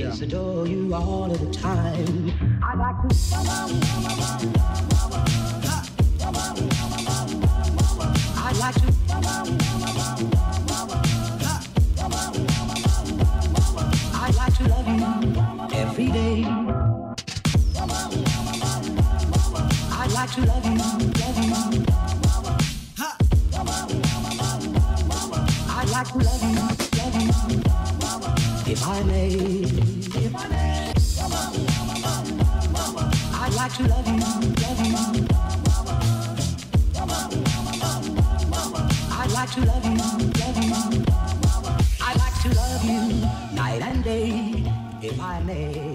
Yes, adore you all of the time. I like to. I like to. I like to love you every day. I like to love you, love you. I like to love you, if I may. I like to love you, love you. I like to love you, love you. I like to love you night and day, if I may.